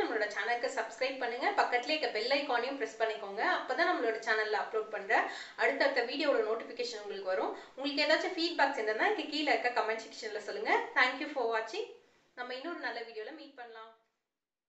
நம்மளோட சேனலுக்கு சப்ஸ்கிரைப் பண்ணுங்க, பக்கத்துல இருக்க பெல் ஐகானையும் பிரஸ் பண்ணிக்கோங்க. அப்பதான் நம்மளோட சேனல்ல அப்லோட் பண்ற அடுத்த வீடியோவோட நோட்டிபிகேஷன் உங்களுக்கு வரும். உங்களுக்கு ஏதாச்சும் ஃபீட்பேக்ஸ் இருந்தா கீழே இருக்க கமெண்ட் செக்ஷன்ல சொல்லுங்க. Thank you for watching. நம்ம இன்னொரு நல்ல வீடியோல மீட் பண்ணலாம்.